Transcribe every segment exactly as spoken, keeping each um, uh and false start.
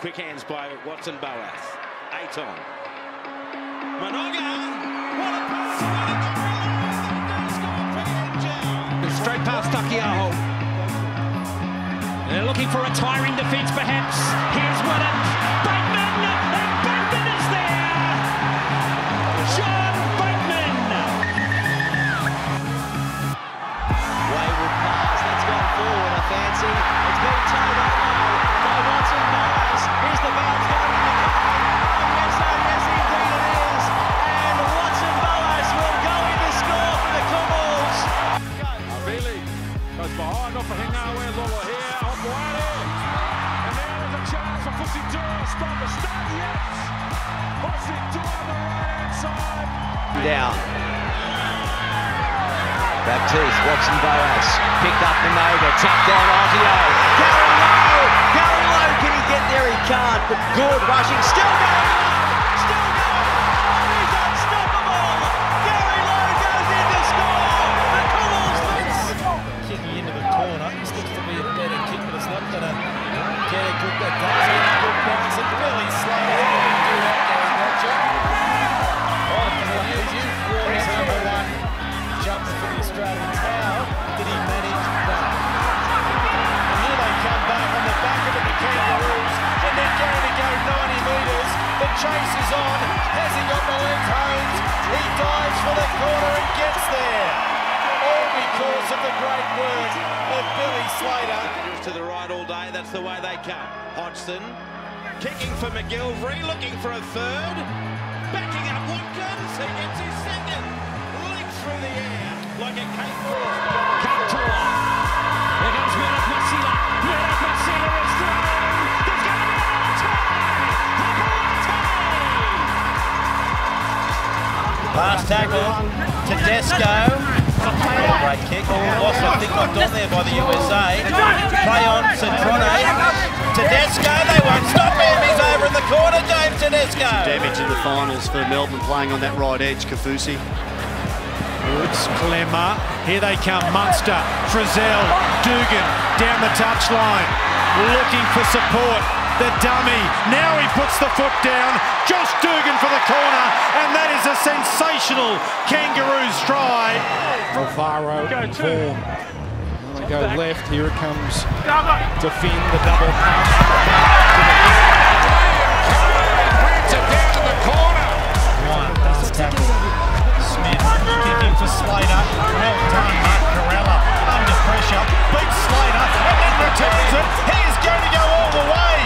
Quick hands by Watson Boas. Eight on. Monaga! What a pass! Straight past Takiaho. They're looking for a tiring defence, perhaps. Here's Wooden. Bateman! And Bateman is there! John Bateman! Wayward pass. That's gone forward, I fancy. It's been turned up by Watson Boas. Here's the bounce down in the corner. And yes, oh yes, indeed it is. And Watson Boas will go in to score for the Cobbles. Havili goes behind off of Hingawe, Lola here, on Moale. And there is a chance for Fusitua to stop the start yet. Fusitua on the right-hand side. Down. Baptiste, Watson Boas, picked up the Moga, tapped down R T O. Gary Lowe, Gary Lowe, can he get there? He can't, but good rushing, still going on, still going on, he's unstoppable. Gary Lowe goes in to score, the Cobbles lose. Kicking into the corner, this looks to be a better kick, but it's not going to get a good pass, a good pass, it really slow. Do that, Gary Lowe. Oh, he's in for his number one. Jumps for the Australians. How did he manage that? And here they come back on the back of it, the Kangaroos, and they're going to go ninety metres. The chase is on. Has he got the length, Holmes? He dives for the corner and gets there. All because of the great work of Billy Slater. To the right all day. That's the way they come. Hodgson kicking for McGilvery, looking for a third. Backing up Watkins. He gets his second. Through the air, like a cake force. Cut to one. Here comes Murdoch Masila. Murdoch Masila is thrown. There's going to be another time. Another time. Last tackle, Tedesco. Great kick. Lots of things got done there by the U S A. Play on Centrone. Tedesco, they won't stop him. He's over in the corner, James Tedesco. Damage in the finals for Melbourne playing on that right edge, Kofusi. Woods, Clermont, here they come, Munster, Frizzell, Dugan, down the touchline, looking for support, the dummy, now he puts the foot down, Josh Dugan for the corner, and that is a sensational Kangaroos try. Alvaro in form, they go left, here it comes, defend the double pass. Brings it down to the corner. One, that's a tackle. Smith, kicking for Slater, well done Mark Carella, under pressure, beats Slater and then returns it, he is going to go all the way.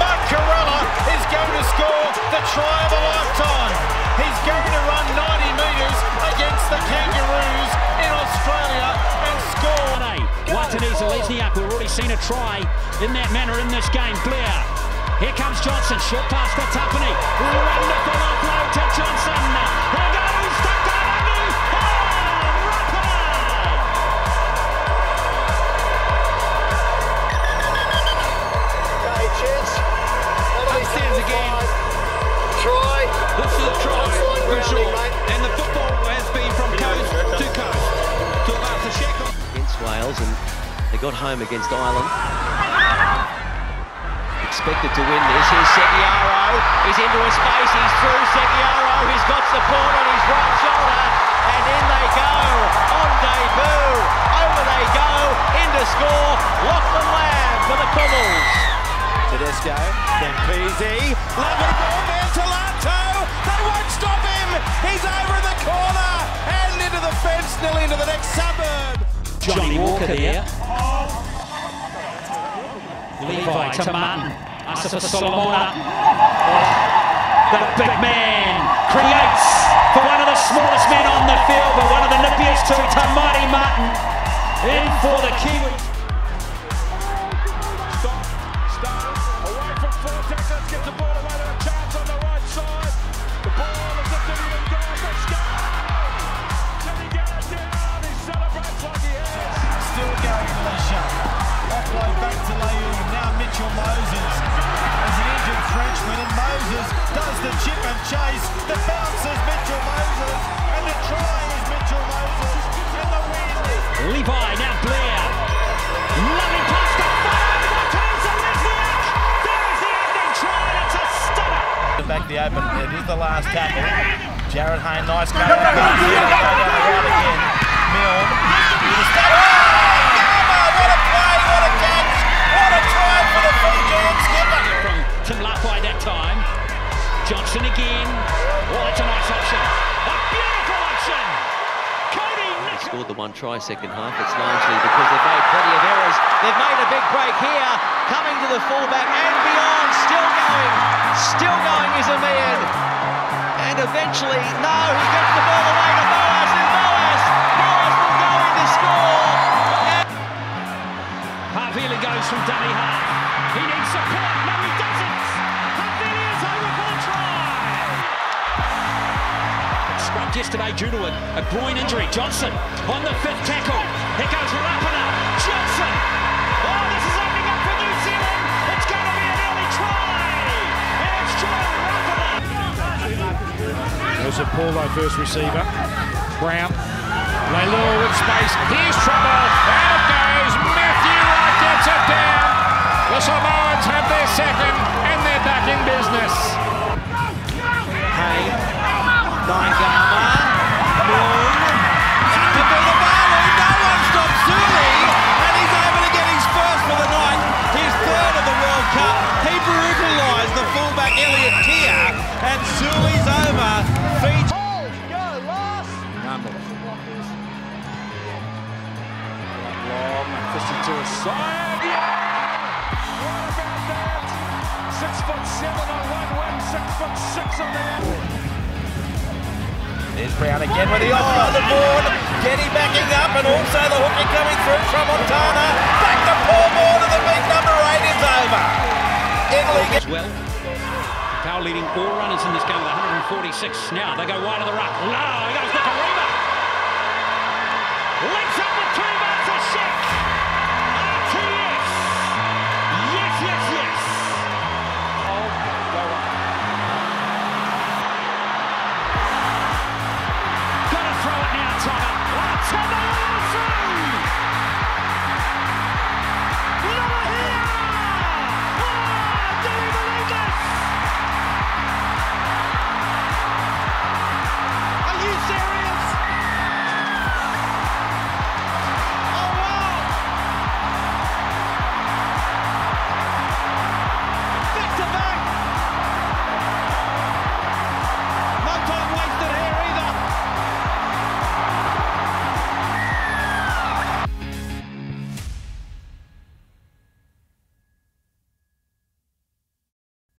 Mark Carella is going to score the try of a lifetime. He's going to run ninety metres against the Kangaroos in Australia and score. Watanese Lesniak, we've already seen a try in that manner in this game. Blair, here comes Johnson, short pass to Tapani, wonderful offload to Johnson, here goes Tapani. Again, try. This is a try for sure, and the football has been from coast to coast. To after Shekel against Wales, and they got home against Ireland. Expected to win this. Here's Seguiaro. He's into a space. He's through. Seguiaro. He's got support on his right shoulder, and in they go on debut. Over they go into score. Loughlin Lamb for the Cobbles. Tedesco, then P Z, lovely ball down to Lanto, they won't stop him, he's over in the corner, and into the fence, nearly into the next suburb. Johnny, Johnny Walker there. Oh. Levi Tamati, Asa for Solomona. Oh. The big man creates for one of the smallest men on the field, but one of the nippiest too, Tamari Martin, in for the Kiwi. Mitchell Moses as an injured Frenchman, and Moses does the chip and chase. The bounce is Mitchell Moses, and the try is Mitchell Moses, and the win is Levi. Now Blair, lovely pass to Watkins and Lesniak. There is the ending off the open. It is the last tackle. Jarrod Hayne, nice carry. Go down the right again. Milne. What a play, what a catch. What a try for the Fijian skipper. From Tim Lafayne that time. Johnson again. Oh, that's a nice option. A beautiful option. Cody scored the one try second half. It's largely because they've made plenty of errors. They've made a big break here. Coming to the fullback and beyond. Still going. Still going is Amir. And eventually, no, he gets the ball away to Boas. And Boas. Boas will go in to score. And Havili goes from dummy half. He needs support. No, he doesn't. Havili is over for the try. Scrubbed yesterday due to a groin injury. Johnson on the fifth tackle. Here goes Rapana. Johnson. Oh, this is opening up for New Zealand. It's going to be an early try. And it's Jordan Rapana. There's a Paulo first receiver. Brown. Leilua with space. Here's trouble. Out goes Matthew Wright. Gets it down. The Samoans have their second, and they're back in business. Hey. Dangama. Moon. To Bilavalu. No one stops Zuli. And he's able to get his first for the night. His third of the World Cup. He brutalised the fullback Elliot Kia. And Zuli's over. Fiji. Long and fisted to his side. Yeah! What about that? Six foot seven on one wing, six foot six on the other. There's Brown again with the eye on the board. Getty backing up and also the hooker coming through from Montana. Back to Paul Moore to the big number eight is over. Italy gets well. Power leading all runners in this game with one forty-six. Now they go wide to the ruck. No, here goes Nakarima. Links up with two marks a check.